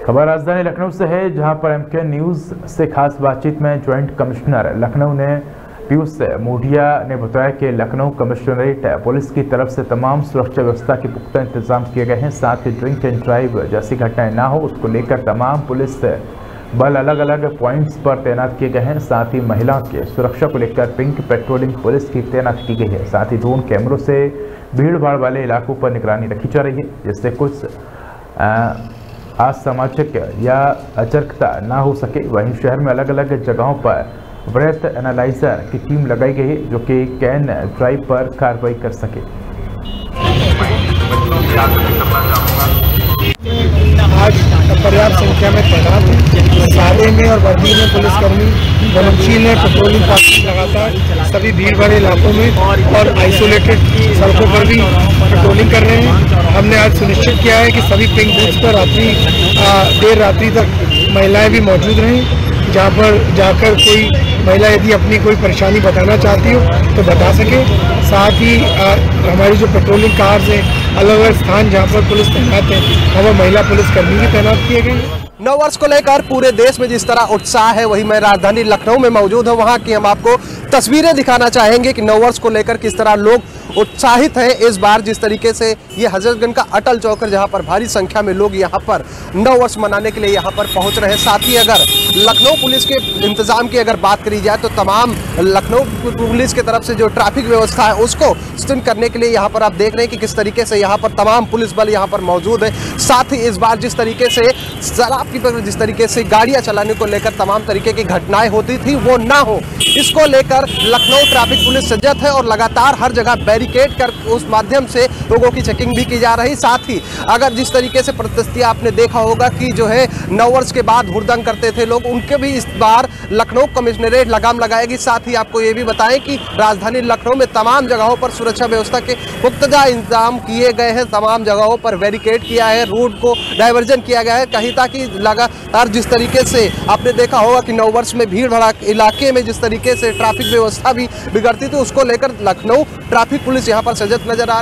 खबर राजधानी लखनऊ से है, जहां पर एमके न्यूज से खास बातचीत में ज्वाइंट कमिश्नर लखनऊ ने पीयूष मोर्डिया ने बताया कि लखनऊ कमिश्नरेट पुलिस की तरफ से तमाम सुरक्षा व्यवस्था के पुख्ता इंतजाम किए गए हैं। साथ ही ड्रिंक एंड ड्राइव जैसी घटनाएं ना हो, उसको लेकर तमाम पुलिस बल अलग अलग पॉइंट्स पर तैनात किए गए हैं। साथ ही महिलाओं की सुरक्षा को लेकर पिंक पेट्रोलिंग पुलिस की तैनात की गई है। साथ ही ड्रोन कैमरों से भीड़ भाड़ वाले इलाकों पर निगरानी रखी जा रही है, जिससे कुछ असामाजिक या अचरकता ना हो सके। वहीं शहर में अलग अलग जगहों पर ब्रेथ एनालाइजर की टीम लगाई गई है, जो कि कैन ड्राइव पर कार्रवाई कर सके। आज पर्याप्त संख्या में तैनात साले में और वर्दी में पुलिसकर्मी वनशील ने पेट्रोलिंग पार्टी लगातार सभी भीड़ भाड़ इलाकों में और आइसोलेटेड सड़कों पर भी पेट्रोलिंग कर रहे हैं। हमने आज सुनिश्चित किया है कि सभी पिंक बूथ्स पर देर रात्रि तक महिलाएं भी मौजूद रहें, जहां पर जाकर कोई महिला यदि अपनी कोई परेशानी बताना चाहती हो तो बता सके। साथ ही हमारी जो पेट्रोलिंग कार्स हैं, अलग अलग स्थान जहां पर पुलिस तैनात है, वहाँ महिला पुलिसकर्मी भी तैनात किए गए हैं। नववर्ष को लेकर पूरे देश में जिस तरह उत्साह है, वही मैं राजधानी लखनऊ में मौजूद हूँ। वहाँ की हम आपको तस्वीरें दिखाना चाहेंगे कि नववर्ष को लेकर किस तरह लोग उत्साहित हैं। इस बार जिस तरीके से ये हजरतगंज का अटल चौक है, जहाँ पर भारी संख्या में लोग यहाँ पर नववर्ष मनाने के लिए यहाँ पर पहुँच रहे हैं। साथ ही अगर लखनऊ पुलिस के इंतजाम की अगर बात करी जाए तो तमाम लखनऊ पुलिस की तरफ से जो ट्रैफिक व्यवस्था है, उसको सुनिश्चित करने के लिए यहाँ पर आप देख रहे हैं कि किस तरीके से यहाँ पर तमाम पुलिस बल यहाँ पर मौजूद है। साथ ही इस बार जिस तरीके से गाड़ियां चलाने को लेकर तमाम तरीके की घटनाएं होती थी, वो ना हो, इसको लेकर लखनऊ ट्रैफिक पुलिस सजग है और लगातार हर जगह बैरिकेड कर उस माध्यम से लोगों की चेकिंग भी की जा रही। साथ ही अगर जिस तरीके से प्रतिस्पर्धा आपने देखा होगा कि जो है नववर्ष के बाद हुड़दंग करते थे लोग, उनके भी इस बार लखनऊ कमिश्नरेट लगाम लगाएगी। साथ ही आपको ये भी बताएं कि राजधानी लखनऊ में तमाम जगहों पर सुरक्षा व्यवस्था के पुख्ता इंतजाम किए गए हैं। तमाम जगहों पर बैरिकेड किया है, रोड को डाइवर्जन किया गया है कहीं तक कि लगातार जिस तरीके से आपने देखा होगा कि नववर्ष में भीड़ भड़ा इलाके में जिस तरीके से ट्रैफिक व्यवस्था भी बिगड़ती थी, उसको लेकर लखनऊ ट्रैफिक पुलिस यहाँ पर सजग नजर आ रही है।